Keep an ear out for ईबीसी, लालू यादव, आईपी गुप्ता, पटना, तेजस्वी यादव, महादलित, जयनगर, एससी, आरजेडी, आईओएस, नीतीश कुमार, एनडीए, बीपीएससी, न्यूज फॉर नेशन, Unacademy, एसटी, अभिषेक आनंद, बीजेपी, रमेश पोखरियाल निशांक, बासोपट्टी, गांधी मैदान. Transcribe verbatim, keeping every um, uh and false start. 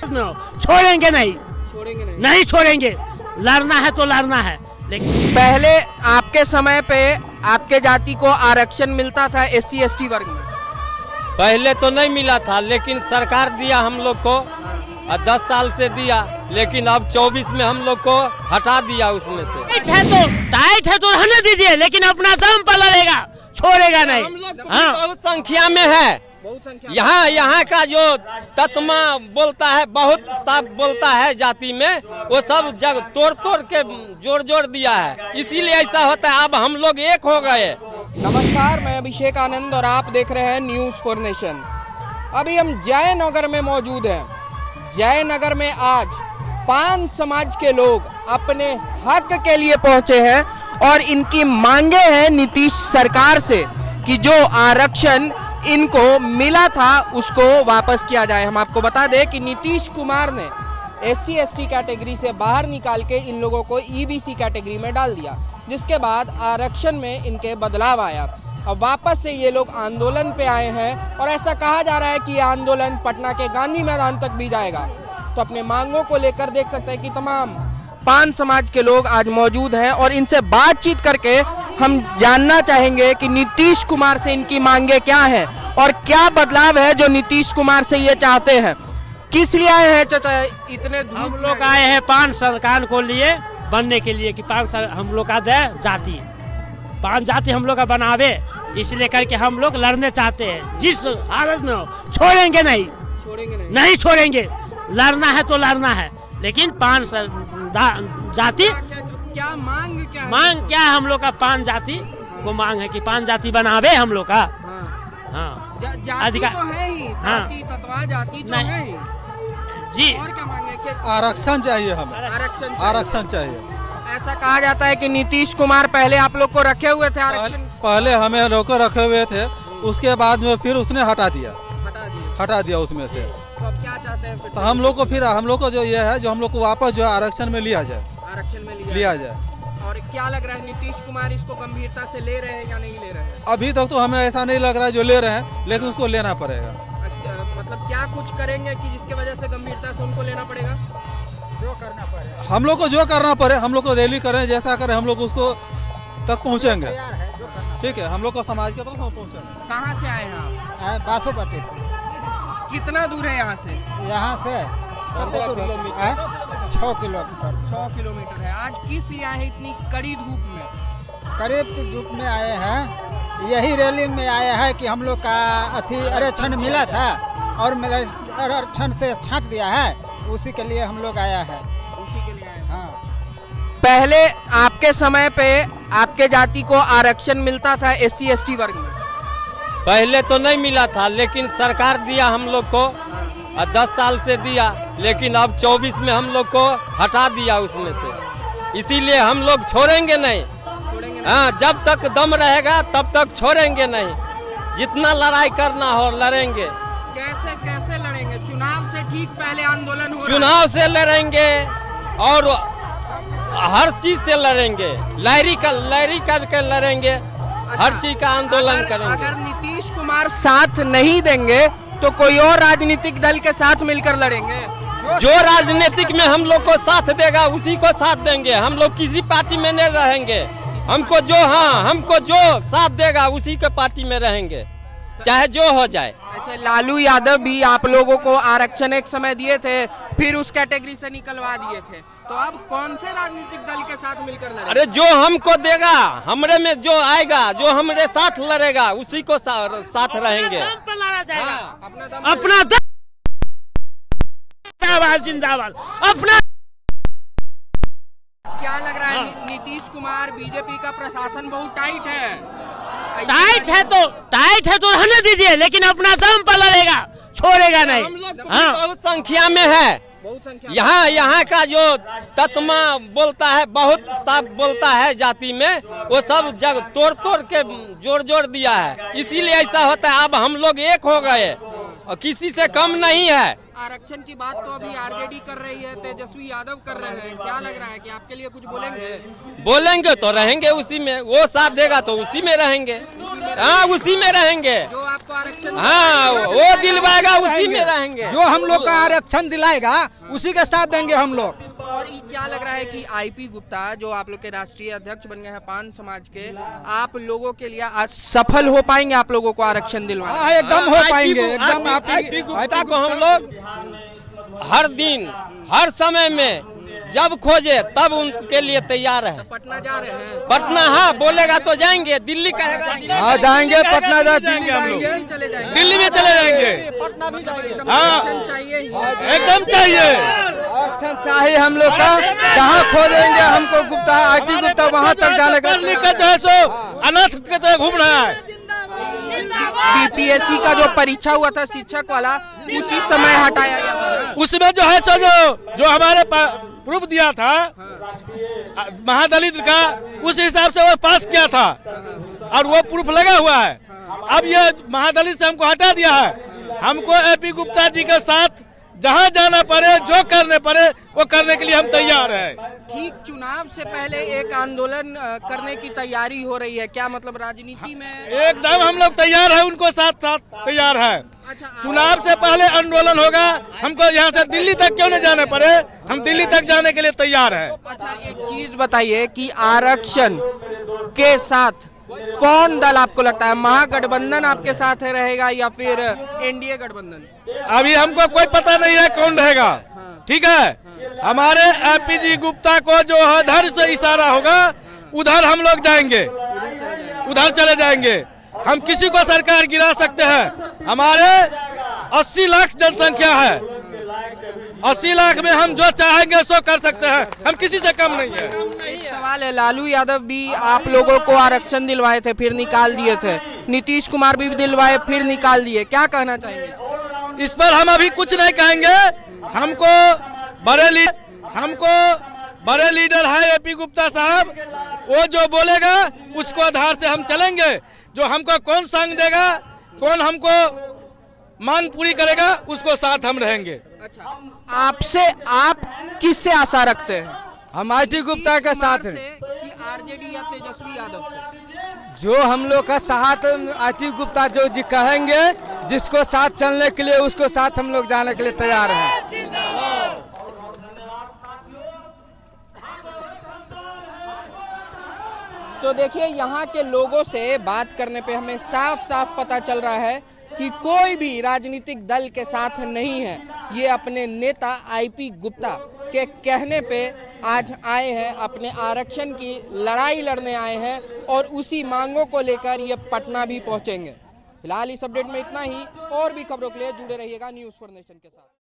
छोड़ेंगे नहीं छोड़ेंगे नहीं नहीं छोड़ेंगे, लड़ना है तो लड़ना है। लेकिन पहले आपके समय पे आपके जाति को आरक्षण मिलता था एससी एसटी वर्ग में, पहले तो नहीं मिला था, लेकिन सरकार दिया हम लोग को, दस साल से दिया, लेकिन अब चौबीस में हम लोग को हटा दिया उसमें से। टाइट है तो टाइट है तो रहने दीजिए, लेकिन अपना दम पर लड़ेगा, छोड़ेगा नहीं। हम लोग हाँ। बहुत संख्या में है यहाँ, यहाँ का जो तत्मा बोलता है, बहुत साफ बोलता है जाति में, वो सब जग तोड़ तोड़ के जोड़ जोड़ दिया है, इसीलिए ऐसा होता है। अब हम लोग एक हो गए। नमस्कार, मैं अभिषेक आनंद और आप देख रहे हैं न्यूज फॉर नेशन। अभी हम जयनगर में मौजूद हैं। जयनगर में आज पांच समाज के लोग अपने हक के लिए पहुंचे हैं और इनकी मांगे हैं नीतीश सरकार से कि जो आरक्षण इनको मिला था उसको वापस किया जाए। हम आपको बता दें कि नीतीश कुमार ने एससी एसटी कैटेगरी से बाहर निकाल के इन लोगों को ईबीसी कैटेगरी में डाल दिया, जिसके बाद आरक्षण में इनके बदलाव आया। अब वापस से ये लोग आंदोलन पे आए हैं और ऐसा कहा जा रहा है कि ये आंदोलन पटना के गांधी मैदान तक भी जाएगा। तो अपने मांगों को लेकर देख सकते हैं कि तमाम पान समाज के लोग आज मौजूद हैं और इनसे बातचीत करके हम जानना चाहेंगे कि नीतीश कुमार से इनकी मांगे क्या हैं और क्या बदलाव है जो नीतीश कुमार से ये चाहते हैं। किस लिए आए हैं चाचा? इतने हम लोग आए हैं पान सरकार को लिए बनने के लिए कि पांच हम लोग का जाति पांच जाति हम लोग का बनावे, इसलिए करके हम लोग लड़ने चाहते हैं जिस हालत में। छोड़ेंगे नहीं छोड़ेंगे नहीं नहीं छोड़ेंगे, लड़ना है तो लड़ना है। लेकिन पांच जाति क्या, क्या मांग क्या है? मांग क्या है हम लोग का? पांच जाति को मांग है कि पांच जाति बनावे हम लोग का। हाँ अधिकार हाँ जाति नहीं जी। और क्या मांगे? आरक्षण चाहिए हमें, आरक्षण आरक्षण चाहिए। ऐसा कहा जाता है कि नीतीश कुमार पहले आप लोग को रखे हुए थे आरक्षण, पहले हमें लोग को रखे हुए थे, उसके बाद में फिर उसने हटा दिया हटा दिया हटा दिया उसमें से। तो अब क्या चाहते हैं फिर? तो हम लोग को फिर हम लोग को जो ये है जो हम लोग को वापस जो आरक्षण में लिया जाए, आरक्षण में लिया जाए। और क्या लग रहा है नीतीश कुमार इसको गंभीरता से ले रहे हैं या नहीं ले रहे हैं? अभी तक तो हमें ऐसा नहीं लग रहा है जो ले रहे हैं, लेकिन उसको लेना पड़ेगा। मतलब क्या कुछ करेंगे कि जिसके वजह से गंभीरता से उनको लेना पड़ेगा? जो करना पड़े हम लोग को, जो करना पड़े हम लोग को, रैली करें जैसा करें हम लोग उसको तक पहुँचेंगे। ठीक है, हम लोग को समाज के तरफ हम पहुँचेंगे। कहाँ से आए हैं आप? बासोपट्टी से। कितना दूर है यहाँ से? यहाँ से छः किलोमीटर छः किलोमीटर है। आज किस लिए आए हैं इतनी कड़ी धूप में? करीब की धूप में आए हैं, यही रैली में आए हैं कि हम लोग का अति आरक्षण मिला था और आरक्षण से छांट दिया है, उसी के लिए हम लोग आया है, उसी के लिए आया है। हाँ। पहले आपके समय पे आपके जाति को आरक्षण मिलता था एससी एसटी वर्ग में, पहले तो नहीं मिला था, लेकिन सरकार दिया हम लोग को, दस साल से दिया, लेकिन अब चौबीस में हम लोग को हटा दिया उसमें से, इसीलिए हम लोग छोड़ेंगे नहीं। हाँ, जब तक दम रहेगा तब तक छोड़ेंगे नहीं, जितना लड़ाई करना हो लड़ेंगे। कैसे कैसे लड़ेंगे? चुनाव से ठीक पहले आंदोलन हो, चुनाव से लड़ेंगे और हर चीज से लड़ेंगे, लहरी का लहरी करके लड़ेंगे। अच्छा, हर चीज का आंदोलन करेंगे। अगर नीतीश कुमार साथ नहीं देंगे तो कोई और राजनीतिक दल के साथ मिलकर लड़ेंगे। जो राजनीतिक में हम लोग को साथ देगा उसी को साथ देंगे, हम लोग किसी पार्टी में नहीं रहेंगे। हमको जो हाँ हमको जो साथ देगा उसी के पार्टी में रहेंगे, चाहे जो हो जाए। ऐसे लालू यादव भी आप लोगों को आरक्षण एक समय दिए थे, फिर उस कैटेगरी से निकलवा दिए थे, तो अब कौन से राजनीतिक दल के साथ मिलकर लड़ेंगे? अरे जो हमको देगा, हमरे में जो आएगा, जो हमरे साथ लड़ेगा उसी को सा, साथ रहेंगे। अपना जिंदाबाद जिंदाबाद अपना। क्या लग रहा है नीतीश कुमार, बीजेपी का प्रशासन बहुत टाइट है? टाइट है तो टाइट है तो रहने दीजिए, लेकिन अपना दम पर लड़ेगा, छोड़ेगा नहीं। हम लोग हाँ। बहुत संख्या में है यहाँ, यहाँ का जो तत्मा बोलता है, बहुत साफ बोलता है जाति में, वो सब जग तोड़ तोड़ के जोड़ जोड़ दिया है, इसीलिए ऐसा होता है। अब हम लोग एक हो गए और किसी से कम नहीं है। आरक्षण की बात तो अभी आरजेडी कर रही है, तेजस्वी यादव कर रहे हैं, क्या लग रहा है कि आपके लिए कुछ बोलेंगे? बोलेंगे तो रहेंगे उसी में, वो साथ देगा तो उसी में रहेंगे। हाँ उसी में रहेंगे, जो आपको आरक्षण, हाँ वो दिलवाएगा उसी में रहेंगे, जो हम लोग का आरक्षण दिलाएगा उसी के साथ देंगे हम लोग। और क्या लग रहा है कि आईपी गुप्ता जो आप लोग के राष्ट्रीय अध्यक्ष बन गए हैं पान समाज के, आप लोगों के लिए आज सफल हो पाएंगे, आप लोगों को आरक्षण दिलवाना? एकदम हो पाएंगे, एकदम। आईपी गुप्ता को हम लोग हर दिन हर समय में जब खोजे तब उनके लिए तैयार है। तो पटना जा रहे हैं? पटना, हाँ बोलेगा तो जाएंगे, दिल्ली कहेगा हाँ जाएंगे, पटना जा जाएंगे, हम लोग दिल्ली में चले जाएंगे, पटना भी जाएंगे। हाँ चाहिए, एकदम चाहिए, आरक्षण चाहिए हम लोग का। जहाँ खोजेंगे हमको गुप्ता, आईटी गुप्ता वहाँ तक जाने का। जो है सो अनाथ की तरह घूम रहा है। बीपीएससी का जो परीक्षा हुआ था शिक्षक वाला, उसी समय हटाया गया, उसमें जो है सो जो जो हमारे प्रूफ दिया था महादलित का, उस हिसाब से वो पास किया था और वो प्रूफ लगा हुआ है। अब ये महादलित से हमको हटा दिया है। हमको एपी गुप्ता जी के साथ जहाँ जाना पड़े, जो करने पड़े, वो करने के लिए हम तैयार हैं। ठीक चुनाव से पहले एक आंदोलन करने की तैयारी हो रही है क्या? मतलब राजनीति में एकदम हम लोग तैयार है, उनको साथ साथ तैयार है। अच्छा, चुनाव से पहले आंदोलन होगा। हमको यहाँ से दिल्ली तक क्यों नहीं जाने पड़े, हम दिल्ली तक जाने के लिए तैयार है। अच्छा एक चीज बताइए कि आरक्षण के साथ कौन दल आपको लगता है, महागठबंधन आपके साथ है रहेगा या फिर एनडीए गठबंधन? अभी हमको कोई पता नहीं है कौन रहेगा। ठीक है, हमारे एपी जी गुप्ता को जो उधर से इशारा होगा उधर हम लोग जाएंगे, उधर चले जाएंगे। हम किसी को सरकार गिरा सकते हैं। हमारे अस्सी लाख जनसंख्या है, अस्सी लाख में हम जो चाहेंगे सो कर सकते हैं, हम किसी से कम नहीं है। सवाल है, लालू यादव भी आप लोगों को आरक्षण दिलवाए थे फिर निकाल दिए थे, नीतीश कुमार भी दिलवाए फिर निकाल दिए, क्या कहना चाहेंगे इस पर? हम अभी कुछ नहीं कहेंगे। हमको बड़े हमको बड़े लीडर है एपी गुप्ता साहब, वो जो बोलेगा उसको आधार से हम चलेंगे। जो हमको कौन संग देगा, कौन हमको मांग पूरी करेगा, उसको साथ हम रहेंगे। अच्छा, आपसे आप किससे आशा रखते हैं? हम आईटी गुप्ता के साथ हैं कि आरजेडी या तेजस्वी यादव से? जो हम लोग का साथ आईटी गुप्ता जो जी कहेंगे, जिसको साथ चलने के लिए उसको साथ हम लोग जाने के लिए तैयार हैं। तो देखिए यहाँ के लोगों से बात करने पे हमें साफ साफ पता चल रहा है कि कोई भी राजनीतिक दल के साथ नहीं है। ये अपने नेता आईपी गुप्ता के कहने पे आज आए हैं, अपने आरक्षण की लड़ाई लड़ने आए हैं और उसी मांगों को लेकर ये पटना भी पहुंचेंगे। फिलहाल इस अपडेट में इतना ही। और भी खबरों के लिए जुड़े रहिएगा न्यूज फॉर नेशन के साथ।